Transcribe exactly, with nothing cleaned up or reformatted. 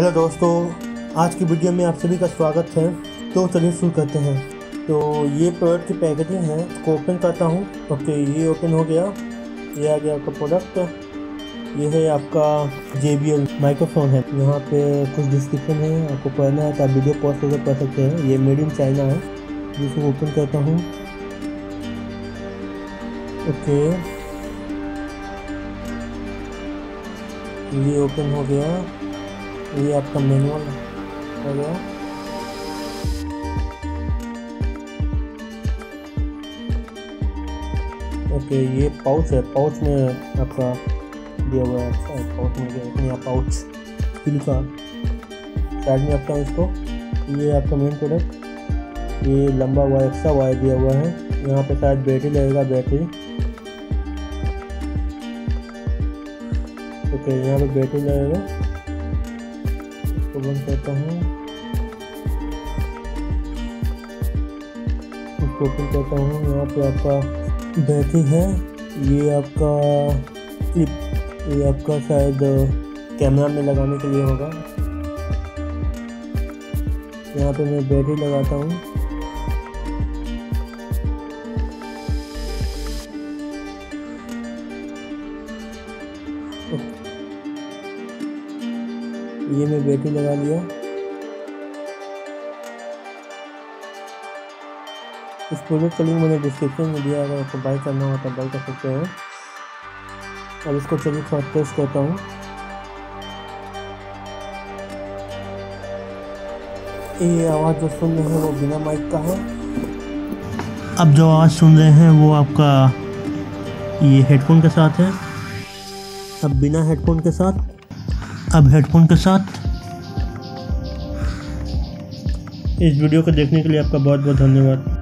Hello दोस्तों, आज की वीडियो में आप सभी का स्वागत है। तो चलिए शुरू करते हैं। तो ये प्रोडक्ट की पैकेजिंग है, इसको ओपन करता हूँ। ओके, ये ओपन हो गया। ये आ गया आपका प्रोडक्ट। ये है आपका जे बी एल माइक्रोफोन है। यहाँ पे कुछ डिस्क्रिप्शन है, आपको पढ़ना है तो आप वीडियो पॉज करके पढ़ सकते हैं। ये मेड इन चाइना है। इसको ओपन करता हूँ। ओके, ये ओपन हो गया। ये आपका मैनुअल हो गया। ओके, ये पाउच है। पाउच में आपका दिया हुआ है। अच्छा, पाउच में दिया पाउच सिलिकॉन साइड में आपका इसको। ये आपका मेन प्रोडक्ट। ये लंबा वायर, एक्स्ट्रा वायर दिया हुआ है। यहाँ पे शायद बैटरी लगेगा, बैटरी। ओके, यहाँ पे बैटरी लगेगा। इसको बंद करता हूँ, इसको ओपन करता हूँ। यहाँ पे आपका बैटरी है। ये आपका क्लिप, ये आपका शायद कैमरा में लगाने के लिए होगा। यहाँ पे मैं बैटरी लगाता हूँ। ये मैं बैटरी लगा लिया। इस प्रोडक्ट का लिंक मैंने डिस्क्रिप्शन में दिया है, अगर आपको बाई करना हो तो बाई कर सकते हैं। अब इसको चलिए थोड़ा टेस्ट करता हूँ। ये आवाज़ जो सुन रहे हैं वो बिना माइक का है। अब जो आवाज़ सुन रहे हैं वो आपका ये हेडफोन के साथ है। अब बिना हेडफोन के साथ, अब हेडफोन के साथ। इस वीडियो को देखने के लिए आपका बहुत बहुत धन्यवाद।